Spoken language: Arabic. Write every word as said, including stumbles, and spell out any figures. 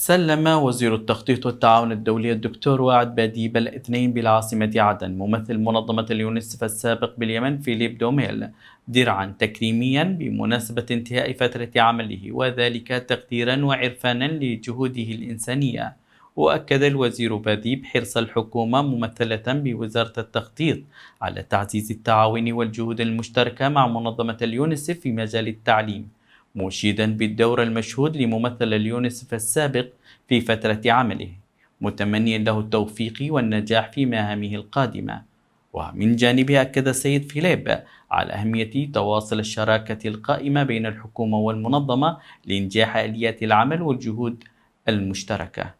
سلم وزير التخطيط والتعاون الدولي الدكتور وعد باديب الاثنين بالعاصمة عدن ممثل منظمة اليونيسيف السابق باليمن فيليب دوميل درعا تكريميا بمناسبة انتهاء فترة عمله، وذلك تقديرا وعرفانا لجهوده الإنسانية. وأكد الوزير باديب حرص الحكومة ممثلة بوزارة التخطيط على تعزيز التعاون والجهود المشتركة مع منظمة اليونيسيف في مجال التعليم، مشيدا بالدور المشهود لممثل اليونيسيف السابق في فترة عمله، متمنيا له التوفيق والنجاح في مهامه القادمة. ومن جانبه أكد السيد فيليب على أهمية تواصل الشراكة القائمة بين الحكومة والمنظمة لإنجاح آليات العمل والجهود المشتركة.